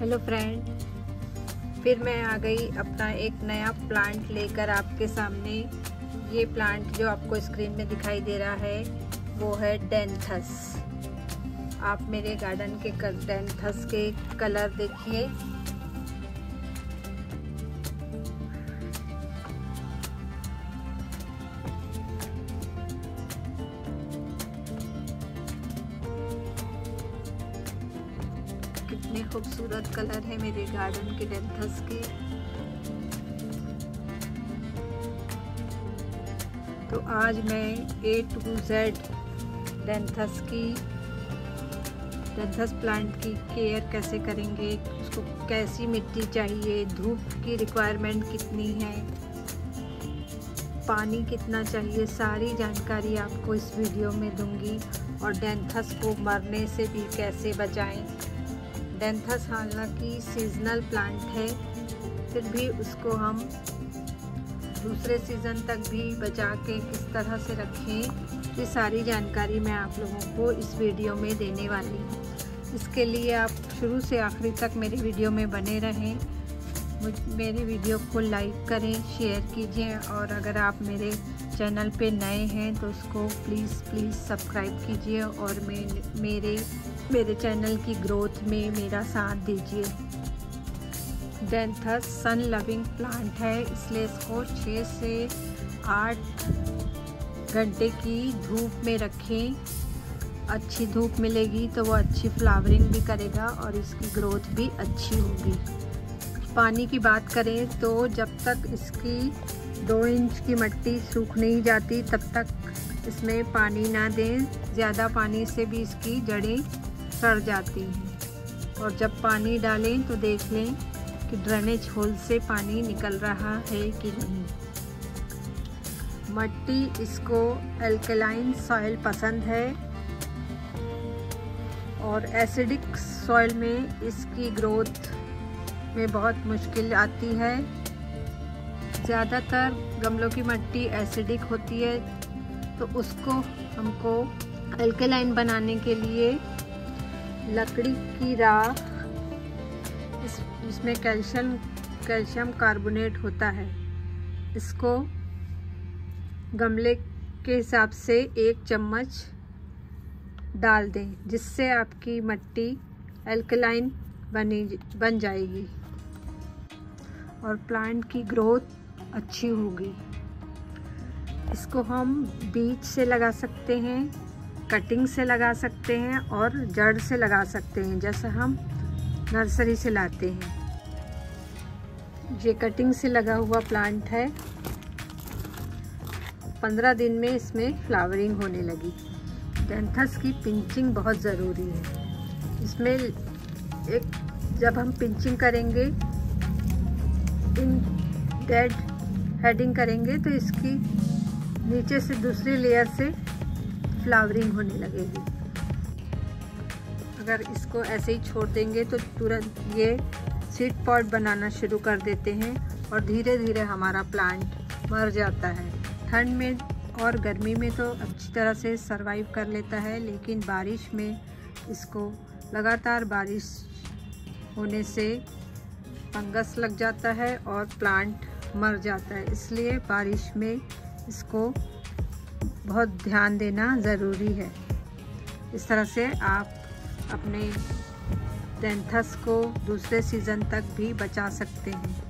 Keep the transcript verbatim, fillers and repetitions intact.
Hello friend, फिर मैं आ गई अपना एक नया प्लांट लेकर आपके सामने। ये प्लांट जो आपको स्क्रीन में दिखाई दे रहा है वो है डैंथस। आप मेरे गार्डन के डैंथस के कलर देखिए, कितने खूबसूरत कलर है मेरे गार्डन के डैंथस के। तो आज मैं ए टू जेड डैंथस की डैंथस प्लांट की केयर कैसे करेंगे, उसको कैसी मिट्टी चाहिए, धूप की रिक्वायरमेंट कितनी है, पानी कितना चाहिए, सारी जानकारी आपको इस वीडियो में दूंगी। और डैंथस को मरने से भी कैसे बचाएं। डैंथस हालांकि सीजनल प्लांट है, फिर भी उसको हम दूसरे सीज़न तक भी बचा के किस तरह से रखें, ये सारी जानकारी मैं आप लोगों को इस वीडियो में देने वाली हूँ। इसके लिए आप शुरू से आखिरी तक मेरे वीडियो में बने रहें। मेरे वीडियो को लाइक करें, शेयर कीजिए, और अगर आप मेरे चैनल पे नए हैं तो उसको प्लीज़ प्लीज़ सब्सक्राइब कीजिए और मे, मेरे मेरे चैनल की ग्रोथ में मेरा साथ दीजिए। डैंथस सन लविंग प्लांट है, इसलिए इसको छः से आठ घंटे की धूप में रखें। अच्छी धूप मिलेगी तो वो अच्छी फ्लावरिंग भी करेगा और इसकी ग्रोथ भी अच्छी होगी। पानी की बात करें तो जब तक इसकी दो इंच की मिट्टी सूख नहीं जाती तब तक इसमें पानी ना दें। ज़्यादा पानी से भी इसकी जड़ें सड़ जाती हैं। और जब पानी डालें तो देख लें कि ड्रेनेज होल से पानी निकल रहा है कि नहीं। मिट्टी इसको अल्कलाइन सॉइल पसंद है और एसिडिक सॉइल में इसकी ग्रोथ में बहुत मुश्किल आती है। ज़्यादातर गमलों की मिट्टी एसिडिक होती है, तो उसको हमको अल्कलाइन बनाने के लिए लकड़ी की राख, इस इसमें कैल्शियम कैल्शियम कार्बोनेट होता है, इसको गमले के हिसाब से एक चम्मच डाल दें, जिससे आपकी मिट्टी अल्कलाइन बनी बन जाएगी और प्लांट की ग्रोथ अच्छी होगी। इसको हम बीज से लगा सकते हैं, कटिंग से लगा सकते हैं और जड़ से लगा सकते हैं, जैसा हम नर्सरी से लाते हैं। ये कटिंग से लगा हुआ प्लांट है, पंद्रह दिन में इसमें फ्लावरिंग होने लगी। डैंथस की पिंचिंग बहुत ज़रूरी है। इसमें एक जब हम पिंचिंग करेंगे, इन डेड हेडिंग करेंगे, तो इसकी नीचे से दूसरी लेयर से फ्लावरिंग होने लगेगी। अगर इसको ऐसे ही छोड़ देंगे तो तुरंत ये सीड पॉट बनाना शुरू कर देते हैं और धीरे धीरे हमारा प्लांट मर जाता है। ठंड में और गर्मी में तो अच्छी तरह से सरवाइव कर लेता है, लेकिन बारिश में इसको लगातार बारिश होने से फंगस लग जाता है और प्लांट मर जाता है। इसलिए बारिश में इसको बहुत ध्यान देना ज़रूरी है। इस तरह से आप अपने डैंथस को दूसरे सीज़न तक भी बचा सकते हैं।